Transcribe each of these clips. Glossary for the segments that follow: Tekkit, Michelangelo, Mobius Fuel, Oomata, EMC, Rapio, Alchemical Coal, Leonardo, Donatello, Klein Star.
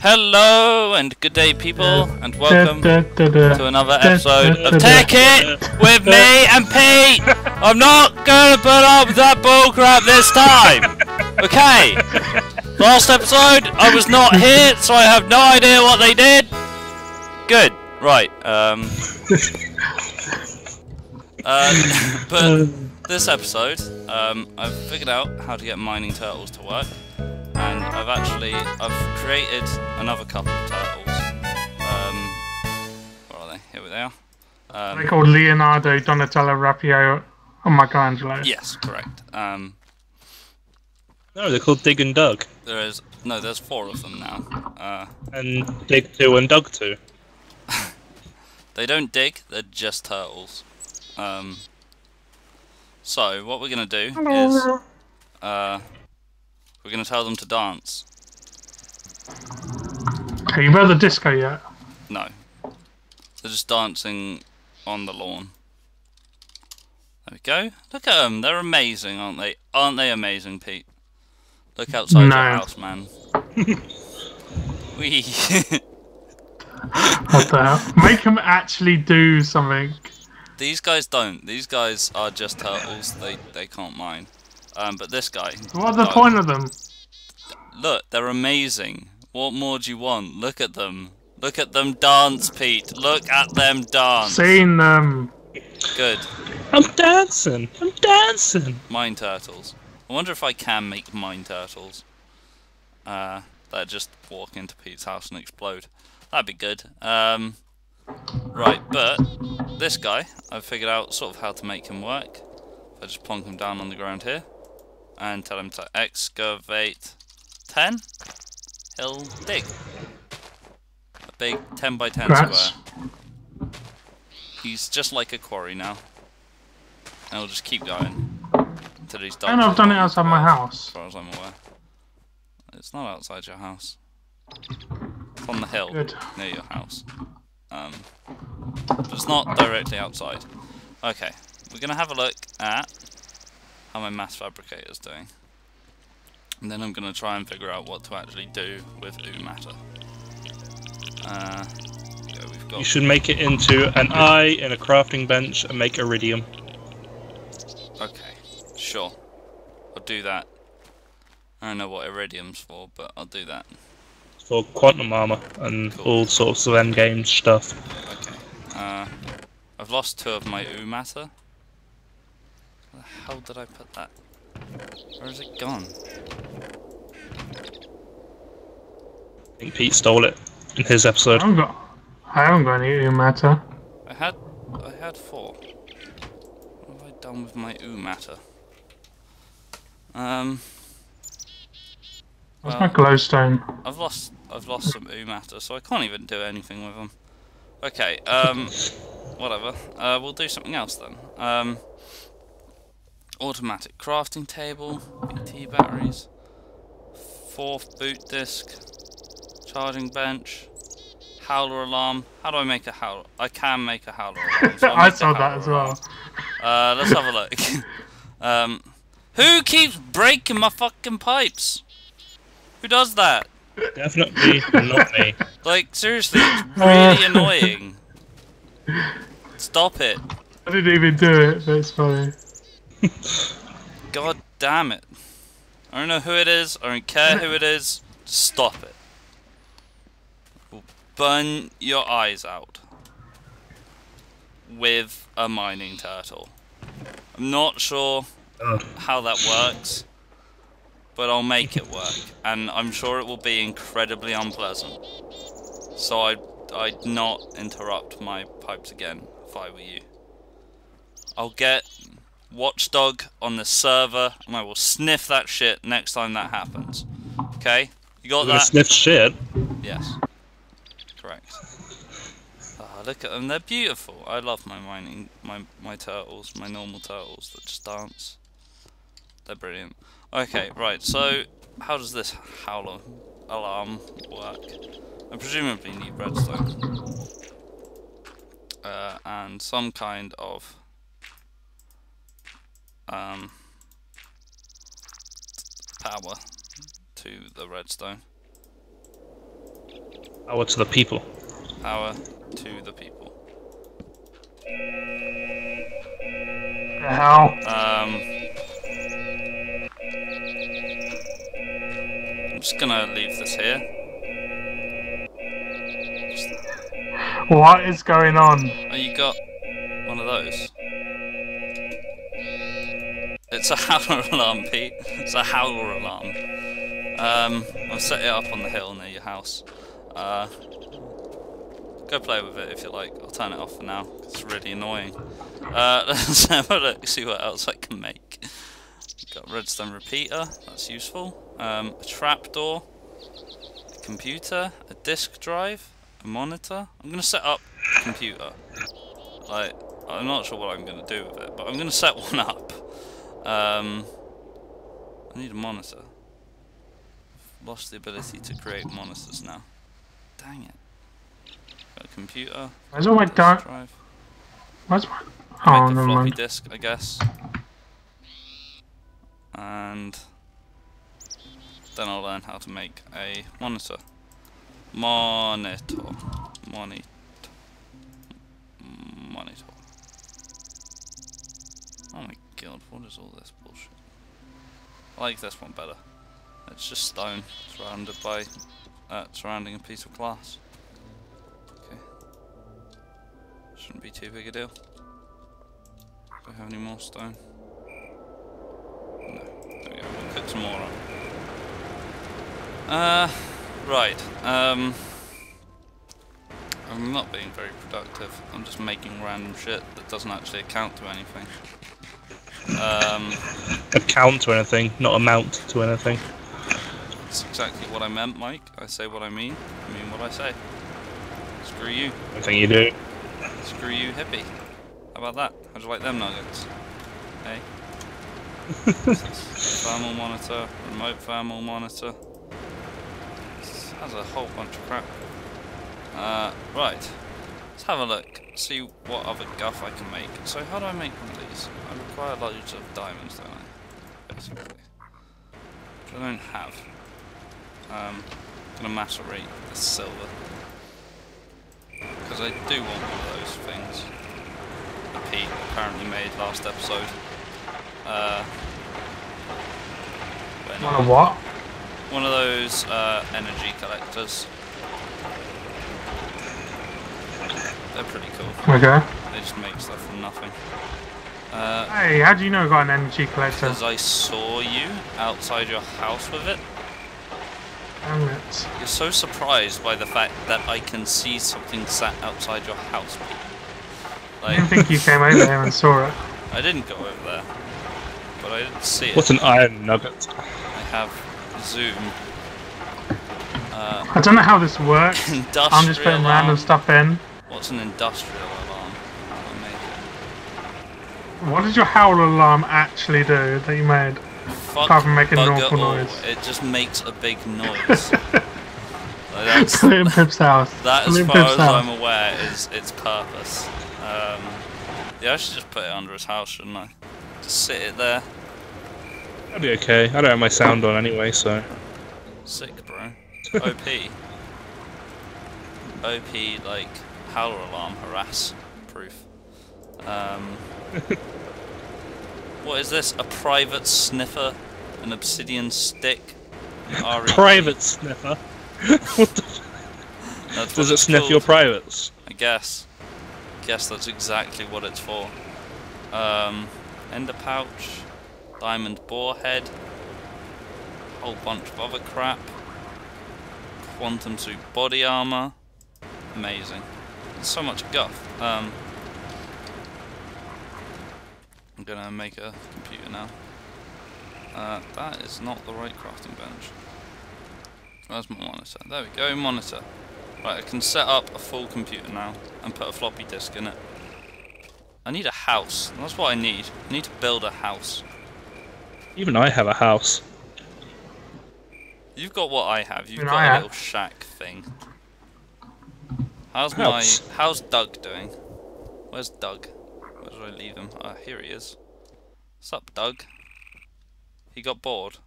Hello and good day, people, and welcome to another episode of Tekkit with me and Pete. I'm not gonna put up with that bullcrap this time. Okay. Last episode, I was not here, so I have no idea what they did. Good. Right. But this episode, I've figured out how to get mining turtles to work. And I've created another couple of turtles. Where are they? Here they are. They're called Leonardo, Donatello, Rapio, and Michelangelo. Yes, correct. No, they're called Dig and Dug. There's four of them now. And Dig 2 and Dug 2. They don't dig, they're just turtles. So, what we're gonna do is... we're going to tell them to dance. Have you heard the disco yet? No. They're just dancing on the lawn. There we go. Look at them. They're amazing, aren't they? Aren't they amazing, Pete? Look outside your house, man. Wee. What the hell? Make them actually do something. These guys don't. These guys are just turtles. They can't mind. But this guy... What's the point of them? Look, they're amazing. What more do you want? Look at them. Look at them dance, Pete. Look at them dance. Seen them. Good. I'm dancing. I'm dancing. Mine turtles. I wonder if I can make mine turtles. That just walk into Pete's house and explode. That'd be good. Right, but this guy, I've figured out sort of how to make him work. I just plonk him down on the ground here. And tell him to excavate 10. He'll dig a big 10 by 10 square. He's just like a quarry now, and he'll just keep going until he's done. And I've done it outside my house, as far as I'm aware. It's not outside your house. It's on the hill near your house. But it's not directly outside. Okay, we're gonna have a look at how my mass fabricator's doing. And then I'm going to try and figure out what to actually do with Oomata. We've got... You should make it into an eye and a crafting bench and make iridium. Okay, sure. I'll do that. I don't know what iridium's for, but I'll do that. It's for quantum armor and all sorts of endgame stuff. Okay. I've lost two of my Oomata. Where the hell did I put that? Where is it gone? I think Pete stole it in his episode. I haven't got any Oomata. I had four. What have I done with my Oomata? What's my glowstone? I've lost some Oomata, so I can't even do anything with them. Okay, whatever. We'll do something else then. Automatic crafting table, BT batteries, 4th boot disc, charging bench, howler alarm. How do I make a howler? I can make a howler alarm. So I saw that as well. Let's have a look. Who keeps breaking my fucking pipes? Who does that? Definitely not me. Like, seriously, it's really annoying. Stop it. I didn't even do it, but it's funny. God damn it. I don't know who it is, I don't care who it is, just stop it. We'll burn your eyes out. With a mining turtle. I'm not sure how that works, but I'll make it work. And I'm sure it will be incredibly unpleasant. So I'd not interrupt my pipes again, if I were you. I'll get... Watchdog on the server, and I will sniff that shit next time that happens. Okay? You got that? Sniff shit? Yes. Correct. Oh, look at them, they're beautiful. I love my mining, my turtles, my normal turtles that just dance. They're brilliant. Okay, right, so how does this howler alarm work? I presumably need redstone. And some kind of... power to the redstone. Power to the people. Power to the people. How? I'm just gonna leave this here. What is going on? Oh, you got one of those. It's a howler alarm, Pete. It's a howler alarm. I'll set it up on the hill near your house. Go play with it if you like. I'll turn it off for now. It's really annoying. Let's have a look, see what else I can make. Got a redstone repeater. That's useful. A trapdoor. A computer. A disk drive. A monitor. I'm going to set up a computer. Like, I'm not sure what I'm going to do with it, but I'm going to set one up. I need a monitor. I've lost the ability to create monitors now. Dang it. Got a computer. Where's all my disk drive? Where's my... Oh, never mind. Disk, I guess. And... then I'll learn how to make a monitor. Monitor. Monitor. Monitor. Oh my god, what is all this bullshit? I like this one better. It's just stone surrounded by... surrounding a piece of glass. Okay. Shouldn't be too big a deal. Do we have any more stone? No. There we go, we'll put some more on. Right. I'm not being very productive. I'm just making random shit that doesn't actually account to anything. Account to anything, not amount to anything. That's exactly what I meant, Mike. I say what I mean what I say. Screw you. I think you do. Screw you, hippie. How about that? How'd you like them nuggets? Hey? Thermal monitor, remote thermal monitor. This has a whole bunch of crap. Right. Let's have a look. See what other guff I can make. So how do I make one of these? I require loads of diamonds, don't I? Basically. Which I don't have. I'm going to macerate the silver. Because I do want one of those things that Pete apparently made last episode. One of what? One of those energy collectors. They're pretty cool. Okay. They just make stuff from nothing. Hey, how do you know I got an energy collector? Because I saw you outside your house with it. You're so surprised by the fact that I can see something sat outside your house. Like, I didn't think you came over here and saw it. I didn't go over there, but I didn't see it. What an iron nugget. I have zoom. I don't know how this works. I'm just putting random stuff in. What's an industrial alarm? What did your howl alarm actually do that you made? Apart from making an awful noise. It just makes a big noise. That's Clint Pip's house. That, as far as I'm aware, is its purpose. Yeah, I should just put it under his house, shouldn't I? Just sit it there. That'll be okay. I don't have my sound on anyway, so... Sick, bro. OP. OP, like, howler alarm harass proof. What is this? A private sniffer? An obsidian stick? An private sniffer? What the... Does it sniff your privates? I guess. I guess that's exactly what it's for. Ender pouch. Diamond boar head. Whole bunch of other crap. Quantum suit body armor. Amazing. There's so much guff. I'm gonna make a computer now. That is not the right crafting bench. Where's my monitor? There we go, monitor. Right, I can set up a full computer now and put a floppy disk in it. I need a house. That's what I need. I need to build a house. Even I have a house. You've got what I have. You've got a little shack thing. How's my... how's Doug doing? Where's Doug? Where did I leave him? Ah, here he is. What's up, Doug? He got bored.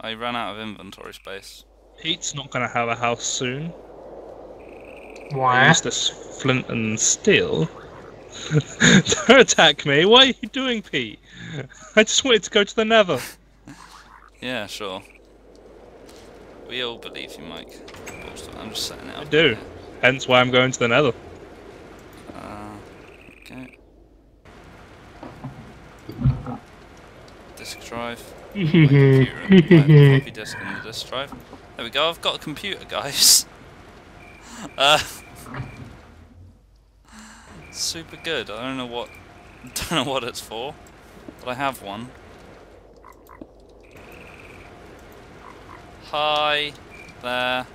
I ran out of inventory space. Pete's not going to have a house soon. Why? Use this flint and steel. Don't attack me. What are you doing, Pete? I just wanted to go to the Nether. Yeah, sure. We all believe you, Mike. I'm just setting it up. I do. Hence why I'm going to the Nether. Okay. Disk drive. My computer and my floppy disk and the disk drive. There we go. I've got a computer, guys. Super good. I don't know what it's for, but I have one. Hi there.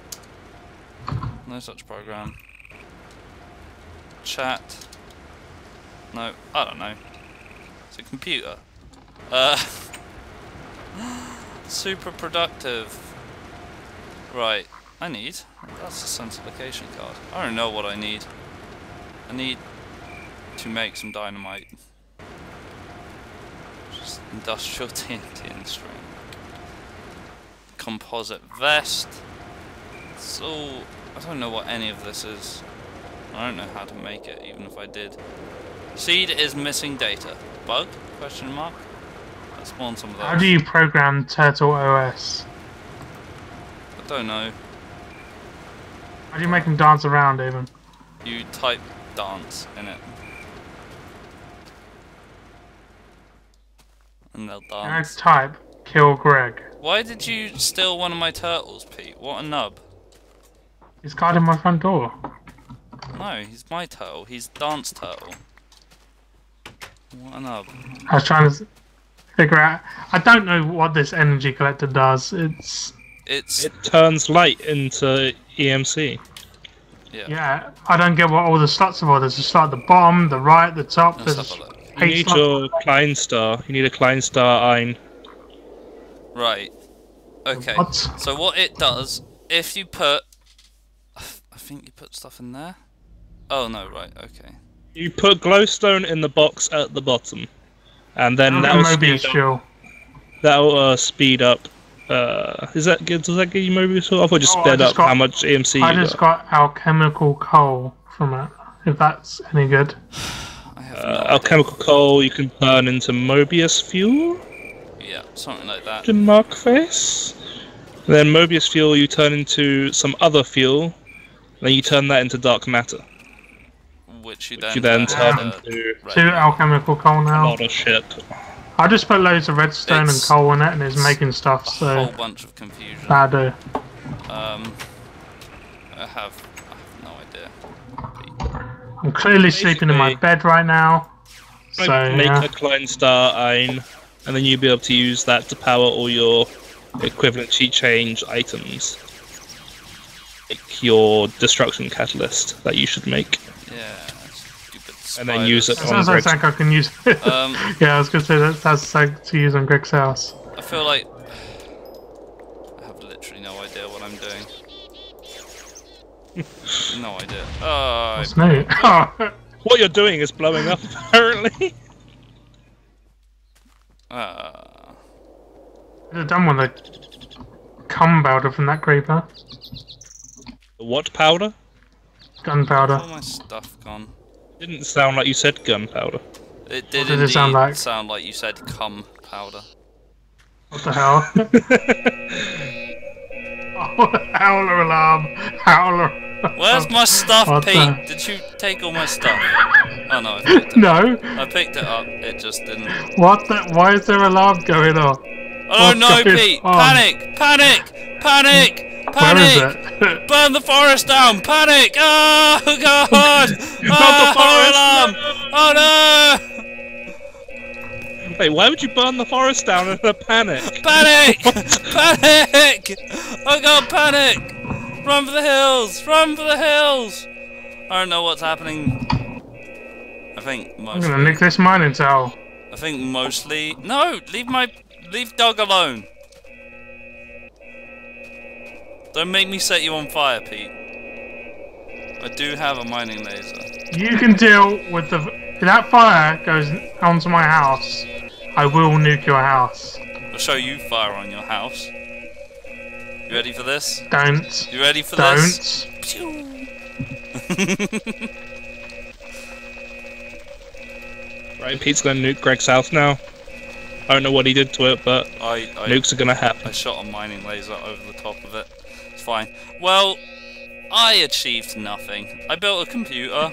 No such program. Chat. No, I don't know. It's a computer. Super productive. Right. I need. That's the sensor location card. I don't know what I need. I need to make some dynamite. Just industrial TNT and string. Composite vest. So I don't know what any of this is. I don't know how to make it, even if I did. Seed is missing data. Bug? Question mark. Let's spawn some of those. How do you program Turtle OS? I don't know. How do you make them dance around, even? You type dance in it. And they'll dance. Can I type kill Greg? Why did you steal one of my turtles, Pete? What a nub. He's guarding my front door. No, he's my turtle. He's Dance Turtle. What a nub. I was trying to figure out... I don't know what this energy collector does. It turns light into EMC. Yeah, I don't get what all the slots are for. There's a slot at the bottom, the right, the top. No, there's you need your Klein Star. You need a Klein Star iron. Right. Okay. What? So what it does, if you put... I think you put stuff in there. Oh no, right, okay. You put glowstone in the box at the bottom. And then that'll Mobius Fuel. That'll speed up... does that give you Mobius Fuel? I thought it just sped up how much EMC you got. I just got alchemical coal from it, if that's any good. I have no idea. Alchemical coal you can burn into Mobius Fuel? Yeah, something like that. The Mark Face? And then Mobius Fuel you turn into some other fuel. Then you turn that into dark matter, which you then turn into two alchemical coal now. A lot of shit. I just put loads of redstone and coal in it, and it's making stuff. So a whole bunch of confusion. I do. I have no idea. I'm clearly sleeping in my bed right now. So make a Klein Star Ein, and then you'll be able to use that to power all your equivalency change items. Make your destruction catalyst that you should make. Yeah, stupid spiders. And then use it on Greg's. Sounds like I can use it. Yeah, I was going to say that's like to use on Greg's house. I feel like I have literally no idea what I'm doing. No idea. What's new? What you're doing is blowing up, apparently. I'd have done one of the cum powder from that creeper. What powder? Gunpowder. All my stuff gone. Didn't sound like you said gunpowder. It did indeed sound like you said cum powder. What the hell? Howler alarm! Howler! Where's my stuff, Pete? Did you take all my stuff? Oh no! I picked it up. It just didn't. What the? Why is there an alarm going on? Oh no, Pete! Panic! Panic! Panic! Panic! Burn the forest down! Panic! Oh god! Oh, the forest! Oh no! Wait, why would you burn the forest down in a panic? Panic! Panic! Oh god, panic! Run for the hills! Run for the hills! I don't know what's happening. I think mostly. I'm gonna nick this mining towel. I think mostly. No! Leave Doug alone! Don't make me set you on fire, Pete. I do have a mining laser. You can deal with the... If that fire goes onto my house, I will nuke your house. I'll show you fire on your house. You ready for this? Don't. You ready for this? Don't. Right, Pete's gonna nuke Greg's house now. I don't know what he did to it, but nukes are gonna happen. I shot a mining laser over the top of it. It's fine. Well, I achieved nothing. I built a computer,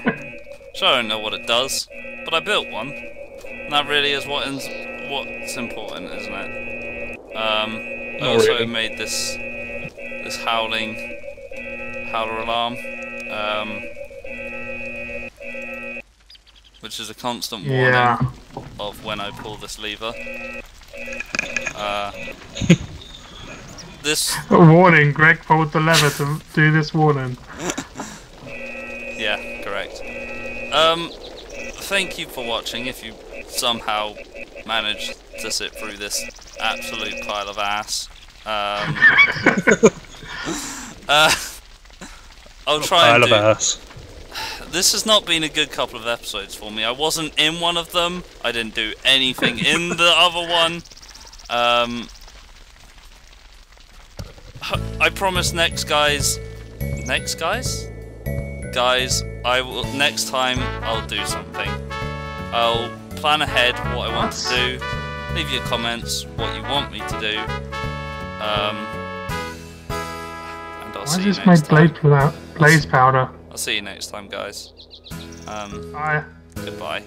so I don't know what it does, but I built one. And that really is what's important, isn't it? I also made this howler alarm, which is a constant warning of when I pull this lever. This warning, Greg pulled the lever to do this warning. Yeah, correct. Thank you for watching. If you somehow managed to sit through this absolute pile of ass, I'll try and do... Pile of ass. This has not been a good couple of episodes for me. I wasn't in one of them. I didn't do anything in the other one. I promise next guys, I will. Next time I'll do something. I'll plan ahead what I want to do. Leave your comments what you want me to do. And I'll see you next time. Why just make blaze powder? I'll see you next time, guys. Bye. Goodbye.